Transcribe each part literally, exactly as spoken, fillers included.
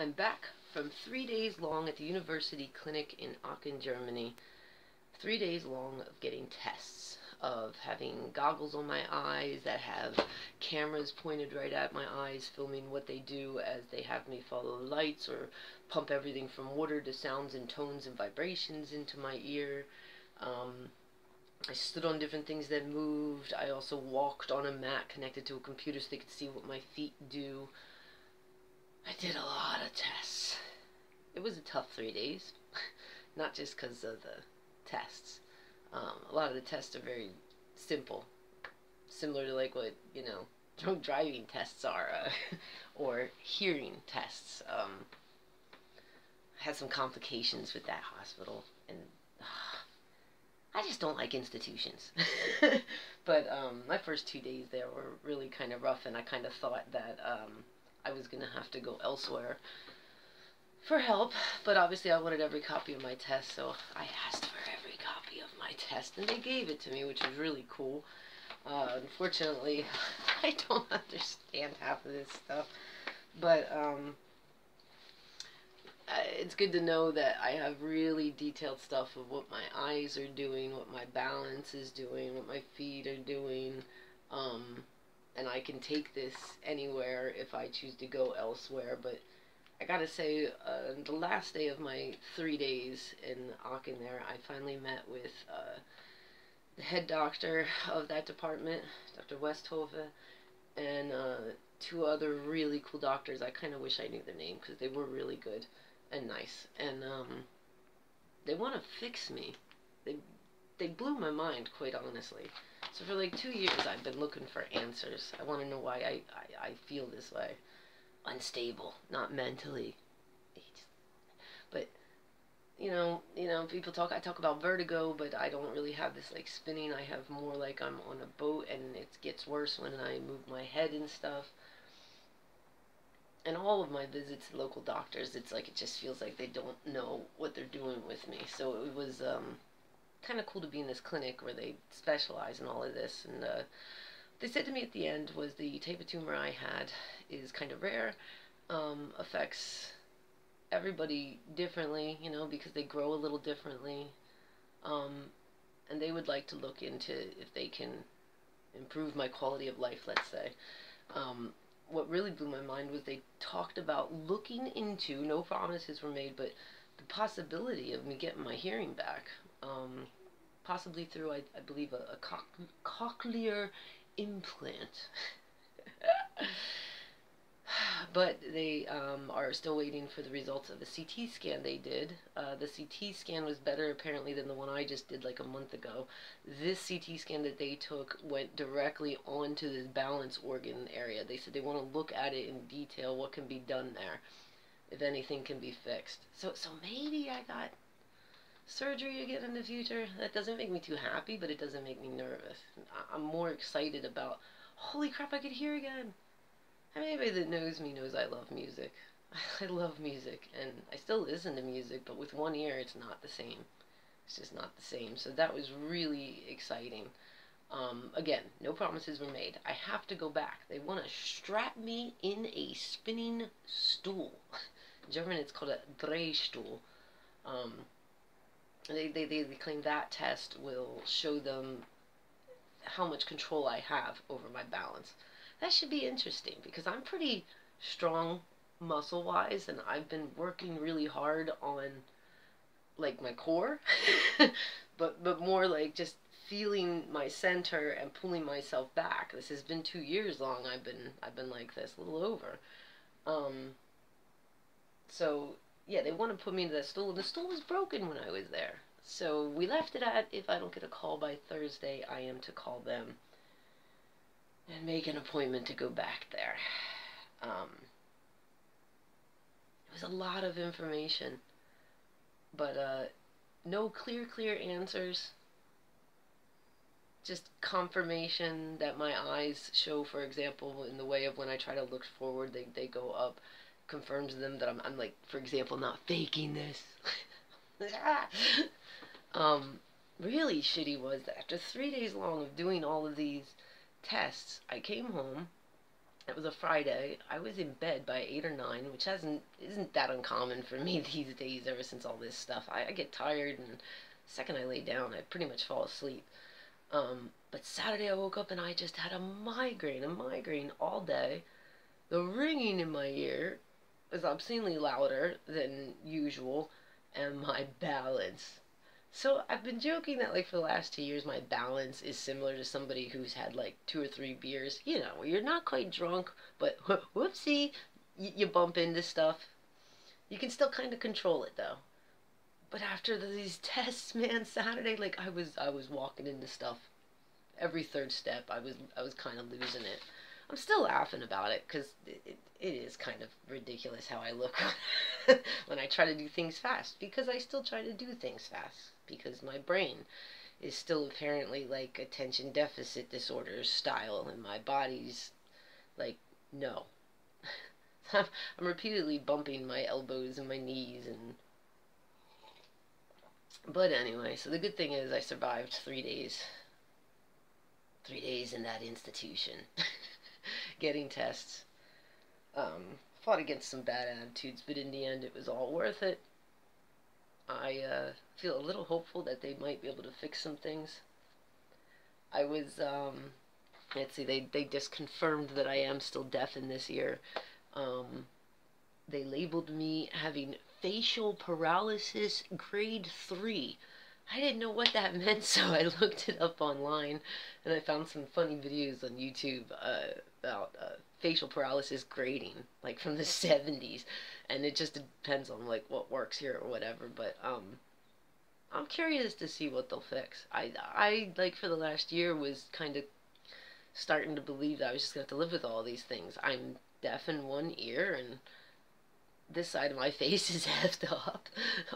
I'm back from three days long at the University Clinic in Aachen, Germany. Three days long of getting tests, of having goggles on my eyes that have cameras pointed right at my eyes, filming what they do as they have me follow lights or pump everything from water to sounds and tones and vibrations into my ear. Um, I stood on different things that moved. I also walked on a mat connected to a computer so they could see what my feet do. I did a lot of tests. It was a tough three days, not just because of the tests. Um, a lot of the tests are very simple, similar to like what, you know, drunk driving tests are, uh, or hearing tests. Um, I had some complications with that hospital, and uh, I just don't like institutions. But um, my first two days there were really kind of rough, and I kind of thought that um, I was going to have to go elsewhere for help, but obviously I wanted every copy of my test, so I asked for every copy of my test, and they gave it to me, which was really cool. Uh, unfortunately, I don't understand half of this stuff, but um, it's good to know that I have really detailed stuff of what my eyes are doing, what my balance is doing, what my feet are doing, um, and I can take this anywhere if I choose to go elsewhere. But I gotta say, uh, the last day of my three days in Aachen there, I finally met with uh, the head doctor of that department, Doctor Westhove, and uh, two other really cool doctors. I kind of wish I knew their name because they were really good and nice. And um, they want to fix me. They, they blew my mind, quite honestly. So for like two years, I've been looking for answers. I want to know why I, I, I feel this way. Unstable, not mentally, but you know, you know, people talk, I talk about vertigo, but I don't really have this like spinning. I have more like I'm on a boat, and it gets worse when I move my head and stuff. And all of my visits to local doctors, it's like, it just feels like they don't know what they're doing with me. So it was um, kind of cool to be in this clinic where they specialize in all of this. And uh, they said to me at the end was the type of tumor I had is kind of rare, um, affects everybody differently, you know, because they grow a little differently, um, and they would like to look into if they can improve my quality of life, let's say. Um, what really blew my mind was they talked about looking into, no promises were made, but the possibility of me getting my hearing back, um, possibly through, I, I believe, a, a co cochlear implant. But they um, are still waiting for the results of the C T scan they did. Uh, the C T scan was better apparently than the one I just did like a month ago. This C T scan that they took went directly onto this balance organ area. They said they want to look at it in detail, what can be done there, if anything can be fixed. So, so maybe I got surgery again in the future. That doesn't make me too happy, but it doesn't make me nervous. I'm more excited about, holy crap, I could hear again. I mean, anybody that knows me knows I love music. I love music, and I still listen to music, but with one ear it's not the same. It's just not the same. So that was really exciting. Um, again, no promises were made. I have to go back. They want to strap me in a spinning stool. In German it's called a Drehstuhl. Um, They, they, they claim that test will show them how much control I have over my balance. That should be interesting because I'm pretty strong muscle-wise, and I've been working really hard on like my core, but, but more like just feeling my center and pulling myself back. This has been two years long. I've been, I've been like this, a little over. Um, so... Yeah, they want to put me into that stool, and the stool was broken when I was there. So we left it at, if I don't get a call by Thursday, I am to call them and make an appointment to go back there. Um, it was a lot of information, but uh, no clear, clear answers. Just confirmation that my eyes show, for example, in the way of when I try to look forward, they, they go up. Confirms them that I'm, I'm like, for example, not faking this. um, really shitty was that after three days long of doing all of these tests, I came home, It was a Friday. I was in bed by eight or nine, which hasn't isn't that uncommon for me these days. Ever since all this stuff, I, I get tired, and the second I lay down, I pretty much fall asleep. Um, but Saturday I woke up and I just had a migraine, a migraine all day. The ringing in my ear was obscenely louder than usual, and my balance. So I've been joking that, like, for the last two years, my balance is similar to somebody who's had, like, two or three beers. You know, you're not quite drunk, but whoopsie, y you bump into stuff. You can still kind of control it, though. But after these tests, man, Saturday, like, I was, I was walking into stuff. Every third step, I was, I was kind of losing it. I'm still laughing about it, because it, it, it is kind of ridiculous how I look when I try to do things fast, because I still try to do things fast, because my brain is still apparently, like, attention deficit disorder style, and my body's, like, no. I'm, I'm repeatedly bumping my elbows and my knees, and... But anyway, so the good thing is I survived three days. Three days in that institution. Getting tests. Um, fought against some bad attitudes, but in the end it was all worth it. I uh, feel a little hopeful that they might be able to fix some things. I was, um, let's see, they, they just confirmed that I am still deaf in this ear. Um, they labeled me having facial paralysis grade three. I didn't know what that meant, so I looked it up online, and I found some funny videos on YouTube uh, about uh, facial paralysis grading, like from the seventies, and it just depends on, like, what works here or whatever. But um, I'm curious to see what they'll fix. I, I like, for the last year, was kind of starting to believe that I was just going to have to live with all these things. I'm deaf in one ear, and this side of my face is effed up,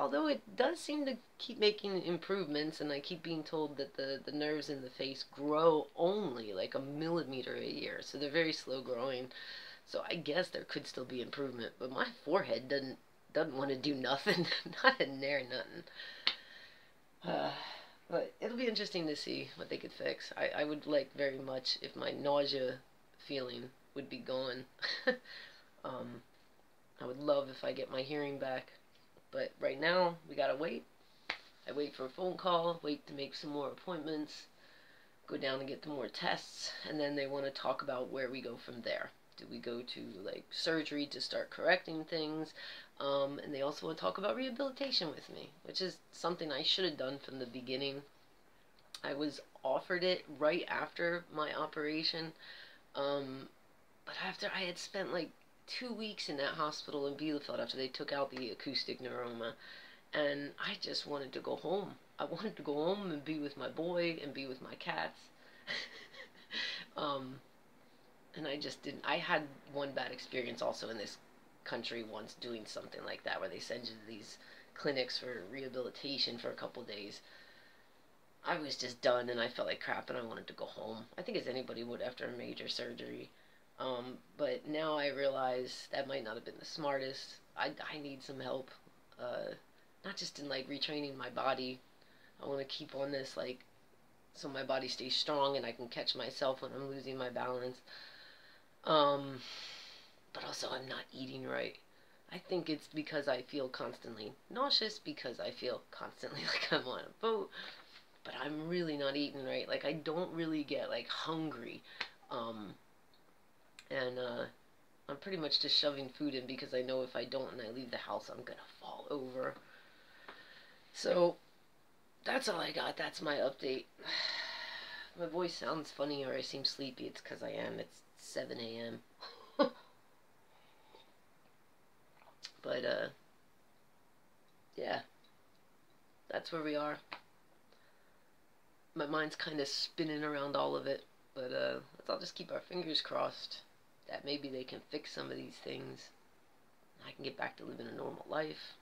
although it does seem to keep making improvements, and I keep being told that the, the nerves in the face grow only like a millimeter a year, so they're very slow growing, so I guess there could still be improvement, but my forehead doesn't, doesn't want to do nothing, not in there, nothing. Uh, but it'll be interesting to see what they could fix. I, I would like very much if my nausea feeling would be gone. um... I would love if I get my hearing back, but right now, we gotta wait. I wait for a phone call, wait to make some more appointments, go down and get some more tests, and then they want to talk about where we go from there. Do we go to, like, surgery to start correcting things? Um, and they also want to talk about rehabilitation with me, which is something I should have done from the beginning. I was offered it right after my operation, um, but after I had spent, like, two weeks in that hospital in Bielefeld after they took out the acoustic neuroma, and I just wanted to go home. I wanted to go home and be with my boy and be with my cats. um, and I just didn't. I had one bad experience also in this country once doing something like that, where they send you to these clinics for rehabilitation for a couple days. I was just done, and I felt like crap, and I wanted to go home. I think as anybody would after a major surgery. Um, but now I realize that might not have been the smartest. I, I need some help, uh, not just in, like, retraining my body. I want to keep on this, like, so my body stays strong and I can catch myself when I'm losing my balance. Um, but also I'm not eating right. I think it's because I feel constantly nauseous, because I feel constantly like I'm on a boat, but I'm really not eating right. Like, I don't really get, like, hungry, um... And, uh, I'm pretty much just shoving food in because I know if I don't and I leave the house, I'm gonna fall over. So, that's all I got. That's my update. My voice sounds funny or I seem sleepy. It's because I am. It's seven A M But, uh, yeah. That's where we are. My mind's kind of spinning around all of it. But, uh, let's all just keep our fingers crossed that maybe they can fix some of these things. I can get back to living a normal life.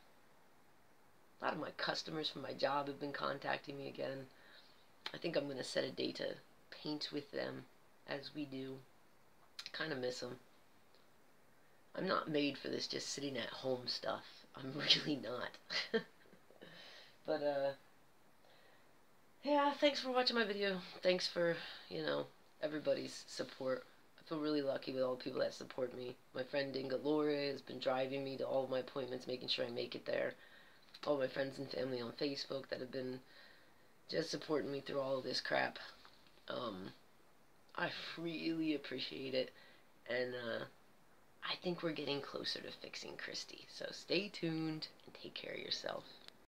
A lot of my customers from my job have been contacting me again. I think I'm going to set a day to paint with them as we do. Kind of miss them. I'm not made for this just sitting at home stuff. I'm really not. But, uh, yeah, thanks for watching my video. Thanks for, you know, everybody's support. feel really lucky with all the people that support me. My friend Dingalore has been driving me to all of my appointments, making sure I make it there. All my friends and family on Facebook that have been just supporting me through all of this crap. Um, I really appreciate it, and uh, I think we're getting closer to fixing Christy. So stay tuned and take care of yourself.